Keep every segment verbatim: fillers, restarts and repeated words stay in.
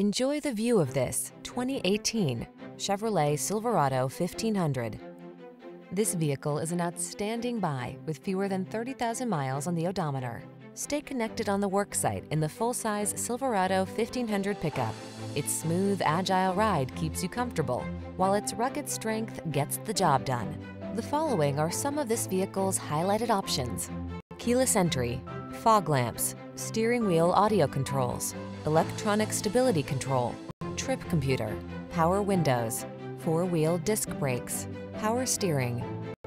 Enjoy the view of this twenty eighteen Chevrolet Silverado fifteen hundred. This vehicle is an outstanding buy with fewer than thirty thousand miles on the odometer. Stay connected on the worksite in the full-size Silverado fifteen hundred pickup. Its smooth, agile ride keeps you comfortable, while its rugged strength gets the job done. The following are some of this vehicle's highlighted options: keyless entry, fog lamps, steering wheel audio controls, electronic stability control, trip computer, power windows, four-wheel disc brakes, power steering.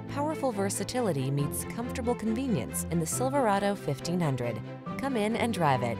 Powerful versatility meets comfortable convenience in the Silverado fifteen hundred. Come in and drive it.